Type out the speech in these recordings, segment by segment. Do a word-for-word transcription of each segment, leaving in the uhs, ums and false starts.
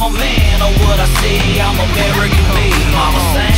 I'm a man of what I see, I'm American me. Mama sang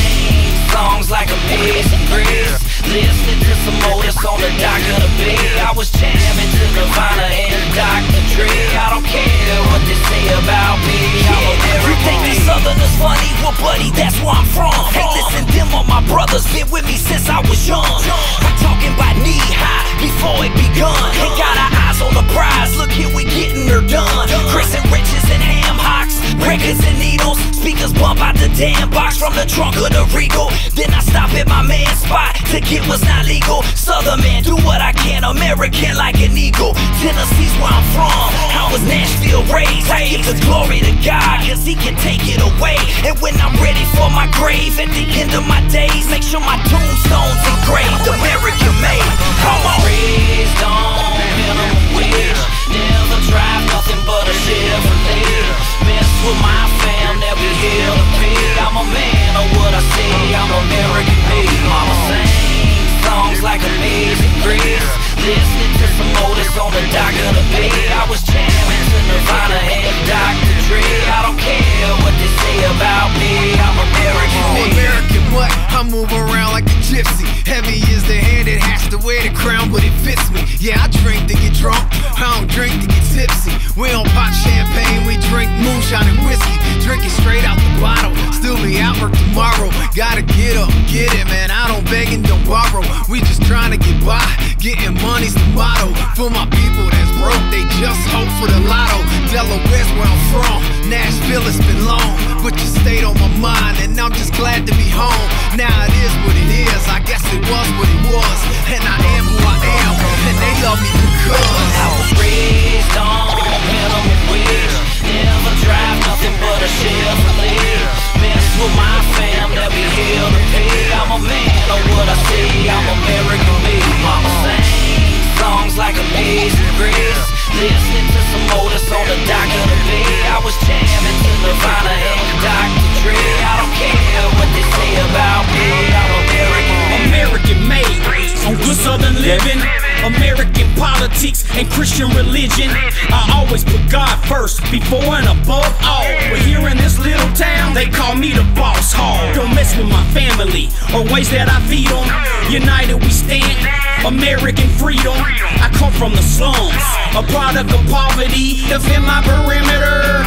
songs like a piece of grease, listening to some Otis on the dock of the bay. I was jamming to Nirvana and Doctor Dre. I don't care what they say about me, I'm American. You think the Southerners funny? Well buddy, that's where I'm from. Hey listen, them are my brothers, been with me since I was young. I'm talking about knee high before it begun. They got our eyes on the prize, look here we getting her done. Chris and Riches and ham hocks, records and needles, speakers bump out the damn box from the trunk of the Regal. Then I stop at my man's spot to get what's not legal. Southern man, do what I can, American like an eagle. Tennessee's where I'm from, I was Nashville raised. I give the glory to God, cause he can take it away. And when I'm ready for my grave, at the end of my days, make sure my tombstone's engraved American made. Come on. Raised on minimum wage, never drive nothing but a Chevrolet. Mess with my fam, that we here to be. I'm a man of what I see, I'm American me. Mama sang songs like Amazing Grace, listening to some Otis on the dock of the bay. I was jamming to Nirvana and Doctor Dre. I don't care what they say about me, I'm American me. I'm American what? I move around like a gypsy. Heavy is the hand, it has to wear the crown, but it fits me. Yeah, I drink to get drunk, I don't drink to get tipsy. We don't pop champagne, we drink moonshine and whiskey. Drink it straight out the bottle, still be out work tomorrow. Gotta get up, get it, man, I don't beg and don't borrow. We just trying to get by, getting money's the motto. For my people that's broke, they just hope for the lotto. Delaware's where I'm from, Nashville has been long, but you stayed on my mind, and I'm just glad to be home. Now it is what it is, I guess it was what it was, and I am who I am, and they love me because I was raised on minimum wage, never drive nothing but a Chevrolet. Mess with my fam, that we here to pay. I'm a man of what I see, I'm American me. Mama sang songs like Amazing Grace, listening to some Otis on the dock of the bay. I was jamming to Nirvana and Doctor Dre. I don't care what they say about me, I'm American. American made, on good Southern living, American politics and Christian religion. I always put God first, before and above all. But here in this little town, they call me the boss hog. Don't mess with my family, or ways that I feed them. United we stand, American freedom. I come from the slums, a product of poverty. Defend my perimeter.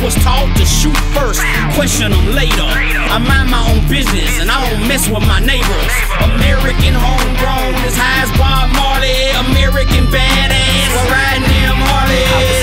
Was taught to shoot first, question them later. I mind my own business and I don't mess with my neighbors. American homegrown, as high as Bob Marley. American badass, we're riding them Harley.